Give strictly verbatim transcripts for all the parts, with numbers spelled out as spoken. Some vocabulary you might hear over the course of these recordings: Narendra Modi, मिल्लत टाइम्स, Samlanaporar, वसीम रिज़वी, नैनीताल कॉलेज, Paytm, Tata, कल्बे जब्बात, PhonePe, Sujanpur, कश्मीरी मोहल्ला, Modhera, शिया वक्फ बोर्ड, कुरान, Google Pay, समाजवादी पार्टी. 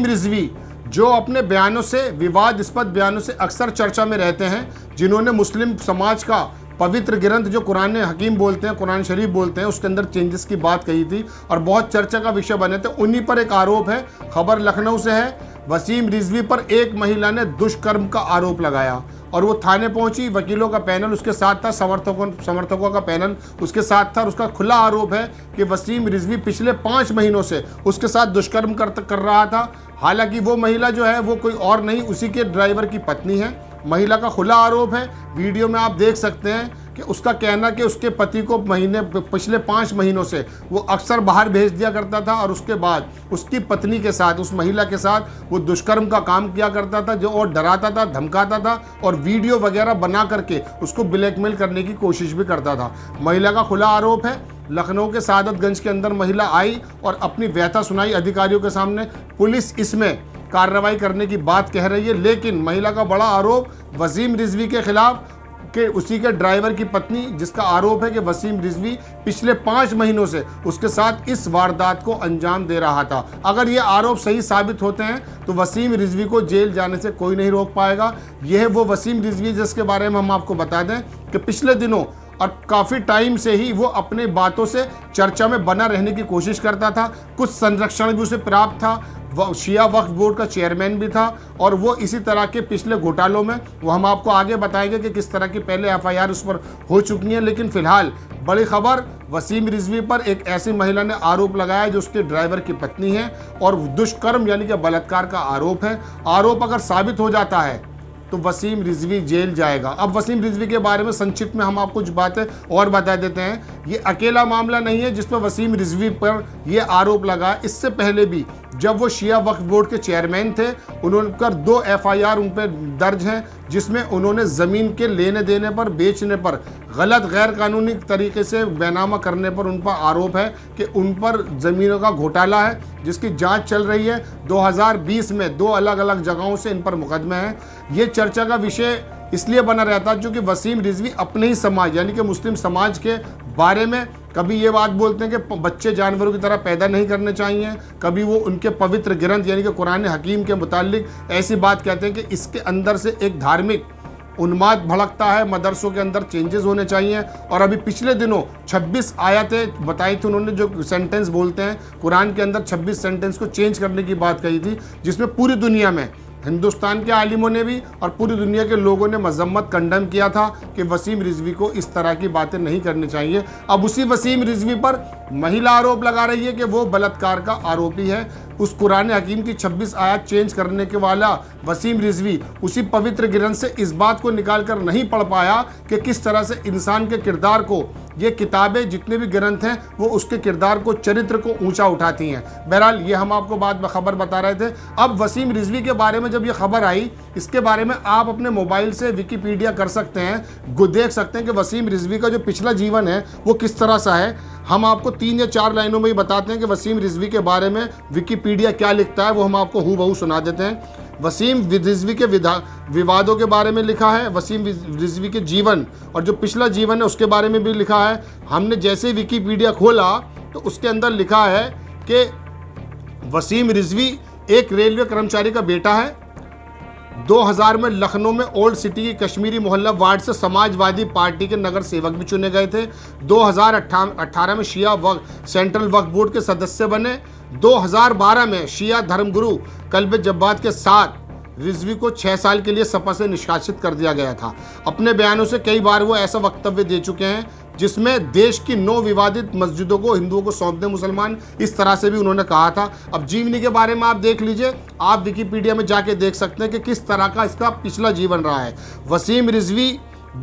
वसीम रिज़वी जो अपने बयानों से विवादास्पद बयानों से अक्सर चर्चा में रहते हैं, जिन्होंने मुस्लिम समाज का पवित्र ग्रंथ जो कुरान हकीम बोलते हैं, कुरान शरीफ बोलते हैं, उसके अंदर चेंजेस की बात कही थी और बहुत चर्चा का विषय बने थे। उन्हीं पर एक आरोप है, खबर लखनऊ से है। वसीम रिज़वी पर एक महिला ने दुष्कर्म का आरोप लगाया और वो थाने पहुंची। वकीलों का पैनल उसके साथ था, समर्थकों समर्थकों का पैनल उसके साथ था और उसका खुला आरोप है कि वसीम रिज़वी पिछले पाँच महीनों से उसके साथ दुष्कर्म कर कर रहा था। हालांकि वो महिला जो है वो कोई और नहीं, उसी के ड्राइवर की पत्नी है। महिला का खुला आरोप है, वीडियो में आप देख सकते हैं कि उसका कहना कि उसके पति को महीने पिछले पाँच महीनों से वो अक्सर बाहर भेज दिया करता था और उसके बाद उसकी पत्नी के साथ, उस महिला के साथ वो दुष्कर्म का काम किया करता था, जो और डराता था, धमकाता था और वीडियो वगैरह बना करके उसको ब्लैकमेल करने की कोशिश भी करता था। महिला का खुला आरोप है। लखनऊ के सादतगंज के अंदर महिला आई और अपनी व्यथा सुनाई अधिकारियों के सामने। पुलिस इसमें कार्रवाई करने की बात कह रही है, लेकिन महिला का बड़ा आरोप वसीम रिज़वी के खिलाफ कि उसी के ड्राइवर की पत्नी, जिसका आरोप है कि वसीम रिज़वी पिछले पाँच महीनों से उसके साथ इस वारदात को अंजाम दे रहा था। अगर ये आरोप सही साबित होते हैं तो वसीम रिज़वी को जेल जाने से कोई नहीं रोक पाएगा। यह वो वसीम रिज़वी जिसके बारे में हम आपको बता दें कि पिछले दिनों और काफ़ी टाइम से ही वो अपने बातों से चर्चा में बना रहने की कोशिश करता था। कुछ संरक्षण भी उसे प्राप्त था, वह शिया वक्फ बोर्ड का चेयरमैन भी था और वो इसी तरह के पिछले घोटालों में, वो हम आपको आगे बताएंगे कि किस तरह की पहले एफ आई आर उस पर हो चुकी है। लेकिन फिलहाल बड़ी खबर, वसीम रिज़वी पर एक ऐसी महिला ने आरोप लगाया जो उसके ड्राइवर की पत्नी है और दुष्कर्म यानी कि बलात्कार का आरोप है। आरोप अगर साबित हो जाता है तो वसीम रिज़वी जेल जाएगा। अब वसीम रिज़वी के बारे में संक्षिप्त में हम आपको कुछ बातें और बता देते हैं। ये अकेला मामला नहीं है जिस पर वसीम रिज़वी पर यह आरोप लगा। इससे पहले भी जब वो शिया वक्फ बोर्ड के चेयरमैन थे, उन्होंने कर दो एफ आई आर उन पर दर्ज हैं, जिसमें उन्होंने ज़मीन के लेने देने पर, बेचने पर, गलत गैर कानूनी तरीके से बेनामा करने पर उन पर आरोप है कि उन पर ज़मीनों का घोटाला है, जिसकी जांच चल रही है। दो हज़ार बीस में दो अलग अलग जगहों से इन पर मुकदमे हैं। ये चर्चा का विषय इसलिए बना रहता है क्योंकि वसीम रिज़वी अपने ही समाज यानी कि मुस्लिम समाज के बारे में कभी ये बात बोलते हैं कि बच्चे जानवरों की तरह पैदा नहीं करने चाहिए, कभी वो उनके पवित्र ग्रंथ यानी कि कुरान हकीम के मुतालिक ऐसी बात कहते हैं कि इसके अंदर से एक धार्मिक उन्माद भड़कता है, मदरसों के अंदर चेंजेस होने चाहिए। और अभी पिछले दिनों छब्बीस आयतें बताई थी उन्होंने, जो सेंटेंस बोलते हैं कुरान के अंदर, छब्बीस सेंटेंस को चेंज करने की बात कही थी, जिसमें पूरी दुनिया में हिंदुस्तान के आलिमों ने भी और पूरी दुनिया के लोगों ने मजम्मत कंडम किया था कि वसीम रिज़वी को इस तरह की बातें नहीं करनी चाहिए। अब उसी वसीम रिज़वी पर महिला आरोप लगा रही है कि वो बलात्कार का आरोपी है। उस कुरान हकीम की छब्बीस आयत चेंज करने के वाला वसीम रिज़वी उसी पवित्र ग्रंथ से इस बात को निकाल कर नहीं पढ़ पाया कि किस तरह से इंसान के किरदार को ये किताबें, जितने भी ग्रंथ हैं, वो उसके किरदार को, चरित्र को ऊंचा उठाती हैं। बहरहाल ये हम आपको बात बखबर बता रहे थे। अब वसीम रिज़वी के बारे में जब ये खबर आई, इसके बारे में आप अपने मोबाइल से विकीपीडिया कर सकते हैं, देख सकते हैं कि वसीम रिज़वी का जो पिछला जीवन है वो किस तरह सा है। हम आपको तीन या चार लाइनों में ही बताते हैं कि वसीम रिज़वी के बारे में विकीपीडिया क्या लिखता है, वो हम आपको हूबहू सुना देते हैं। वसीम रिज़वी के विवादों के बारे में लिखा है, वसीम रिज़वी के जीवन और जो पिछला जीवन है उसके बारे में भी लिखा है। हमने जैसे ही विकीपीडिया खोला तो उसके अंदर लिखा है कि वसीम रिज़वी एक रेलवे कर्मचारी का बेटा है। दो हज़ार में लखनऊ में ओल्ड सिटी की कश्मीरी मोहल्ला वार्ड से समाजवादी पार्टी के नगर सेवक भी चुने गए थे। दो हज़ार अठारह में शिया वक्फ सेंट्रल वक्फ बोर्ड के सदस्य बने। दो हज़ार बारह में शिया धर्मगुरु कल्बे जब्बात के साथ रिज़वी को छः साल के लिए सपा से निष्कासित कर दिया गया था। अपने बयानों से कई बार वो ऐसा वक्तव्य दे चुके हैं जिसमें देश की नौ विवादित मस्जिदों को हिंदुओं को सौंप दें मुसलमान, इस तरह से भी उन्होंने कहा था। अब जीवनी के बारे में आप देख लीजिए, आप विकीपीडिया में जाके देख सकते हैं कि किस तरह का इसका पिछला जीवन रहा है। वसीम रिज़वी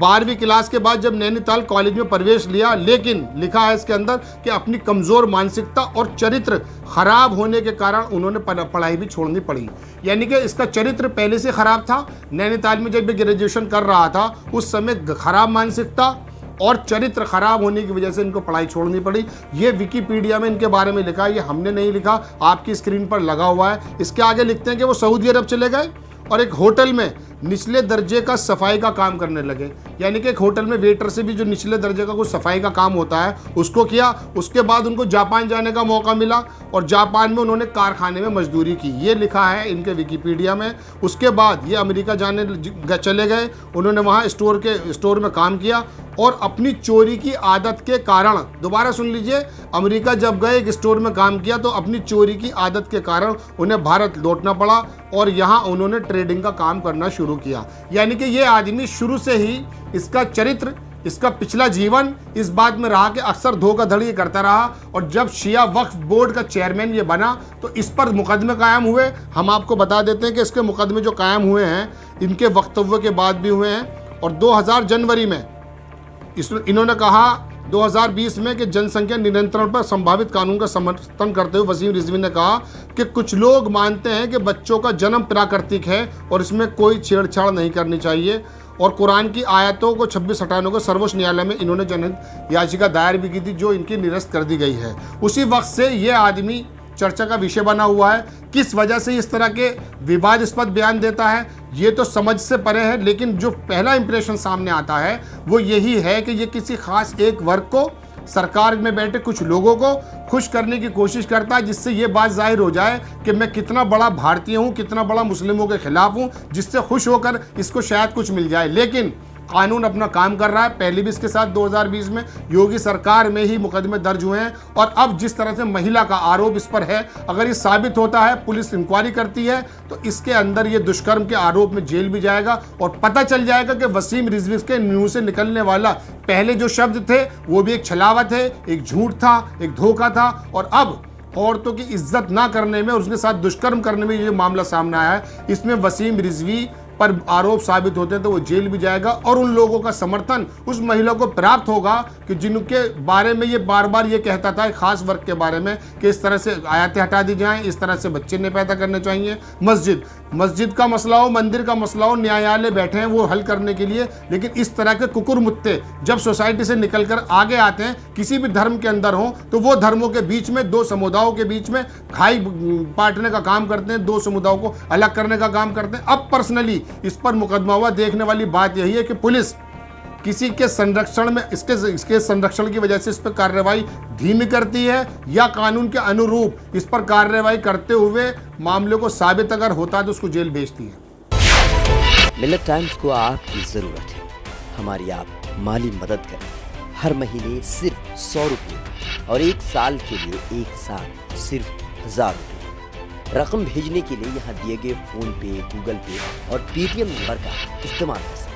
बारहवीं क्लास के बाद जब नैनीताल कॉलेज में प्रवेश लिया, लेकिन लिखा है इसके अंदर कि अपनी कमज़ोर मानसिकता और चरित्र खराब होने के कारण उन्होंने पढ़ाई भी छोड़नी पड़ी। यानी कि इसका चरित्र पहले से ख़राब था। नैनीताल में जब भी ग्रेजुएशन कर रहा था उस समय खराब मानसिकता और चरित्र खराब होने की वजह से इनको पढ़ाई छोड़नी पड़ी। ये विकीपीडिया में इनके बारे में लिखा है, ये हमने नहीं लिखा, आपकी स्क्रीन पर लगा हुआ है। इसके आगे लिखते हैं कि वो सऊदी अरब चले गए और एक होटल में निचले दर्जे का सफाई का काम करने लगे। यानी कि एक होटल में वेटर से भी जो निचले दर्जे का कुछ सफाई का काम होता है उसको किया। उसके बाद उनको जापान जाने का मौका मिला और जापान में उन्होंने कारखाने में मजदूरी की, ये लिखा है इनके विकिपीडिया में। उसके बाद ये अमेरिका जाने चले गए, उन्होंने वहाँ स्टोर के स्टोर में काम किया और अपनी चोरी की आदत के कारण, दोबारा सुन लीजिए, अमेरिका जब गए एक स्टोर में काम किया तो अपनी चोरी की आदत के कारण उन्हें भारत लौटना पड़ा और यहाँ उन्होंने ट्रेडिंग का काम करना शुरू किया। यानी कि ये आदमी शुरू से ही, इसका चरित्र, इसका पिछला जीवन इस बात में रहा कि अक्सर धोखाधड़ी करता रहा और जब शिया वक्फ बोर्ड का चेयरमैन ये बना तो इस पर मुकदमे कायम हुए। हम आपको बता देते हैं कि इसके मुकदमे जो कायम हुए हैं इनके वक्तव्य के बाद भी हुए हैं। और दो हज़ार जनवरी में इस इन्होंने कहा दो हज़ार बीस में कि जनसंख्या नियंत्रण पर संभावित कानून का समर्थन करते हुए वसीम रिज़वी ने कहा कि कुछ लोग मानते हैं कि बच्चों का जन्म प्राकृतिक है और इसमें कोई छेड़छाड़ नहीं करनी चाहिए। और कुरान की आयतों को छब्बीस हटाने को सर्वोच्च न्यायालय में इन्होंने जनहित याचिका दायर भी की थी जो इनकी निरस्त कर दी गई है। उसी वक्त से ये आदमी चर्चा का विषय बना हुआ है। किस वजह से इस तरह के विवादास्पद बयान देता है ये तो समझ से परे है, लेकिन जो पहला इंप्रेशन सामने आता है वो यही है कि ये किसी खास एक वर्ग को, सरकार में बैठे कुछ लोगों को खुश करने की कोशिश करता है जिससे ये बात जाहिर हो जाए कि मैं कितना बड़ा भारतीय हूँ, कितना बड़ा मुस्लिमों के खिलाफ हूँ, जिससे खुश होकर इसको शायद कुछ मिल जाए। लेकिन कानून अपना काम कर रहा है। पहले भी इसके साथ दो हज़ार बीस में योगी सरकार में ही मुकदमे दर्ज हुए हैं और अब जिस तरह से महिला का आरोप इस पर है, अगर ये साबित होता है, पुलिस इंक्वायरी करती है तो इसके अंदर ये दुष्कर्म के आरोप में जेल भी जाएगा और पता चल जाएगा कि वसीम रिज़वी के मुंह से निकलने वाला पहले जो शब्द थे वो भी एक छलावत है, एक झूठ था, एक धोखा था। और अब औरतों की इज्जत ना करने में, उसके साथ दुष्कर्म करने में ये मामला सामने आया है, इसमें वसीम रिज़वी पर आरोप साबित होते हैं तो वो जेल भी जाएगा और उन लोगों का समर्थन उस महिला को प्राप्त होगा कि जिनके बारे में ये बार बार ये कहता था, खास वर्ग के बारे में, कि इस तरह से आयतें हटा दी जाएं, इस तरह से बच्चे नहीं पैदा करने चाहिए। मस्जिद मस्जिद का मसला हो, मंदिर का मसला हो, न्यायालय बैठे हैं वो हल करने के लिए, लेकिन इस तरह के कुकुरमुत्ते जब सोसाइटी से निकल कर आगे आते हैं, किसी भी धर्म के अंदर हों, तो वो धर्मों के बीच में, दो समुदायों के बीच में खाई बांटने का काम करते हैं, दो समुदायों को अलग करने का काम करते हैं। अब पर्सनली इस पर मुकदमा हुआ। देखने वाली बात यही है कि पुलिस किसी के संरक्षण में, इसके इसके संरक्षण की वजह से इस पर कार्रवाई धीमी करती है या कानून के अनुरूप इस पर कार्रवाई करते हुए मामले को साबित अगर होता है तो उसको जेल भेजती है। मिल्लत टाइम्स को आपकी जरूरत है, हमारी आप माली मदद करें। हर महीने सिर्फ सौ रुपये और एक साल के लिए एक साल सिर्फ हजार रुपये। रकम भेजने के लिए यहाँ दिए गए फोन पे, गूगल पे और पेटीएम नंबर का इस्तेमाल करें।